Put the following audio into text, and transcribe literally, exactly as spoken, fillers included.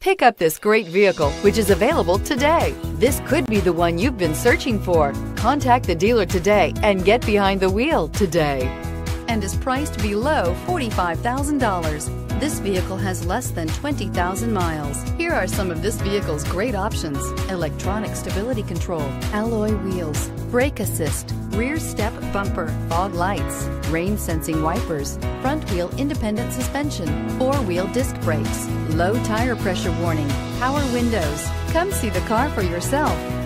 Pick up this great vehicle, which is available today. This could be the one you've been searching for. Contact the dealer today and get behind the wheel today. And is priced below forty-five thousand dollars. This vehicle has less than twenty thousand miles. Here are some of this vehicle's great options: electronic stability control, alloy wheels, brake assist, rear step bumper, fog lights, rain sensing wipers, front wheel independent suspension, four wheel disc brakes, low tire pressure warning, power windows. Come see the car for yourself.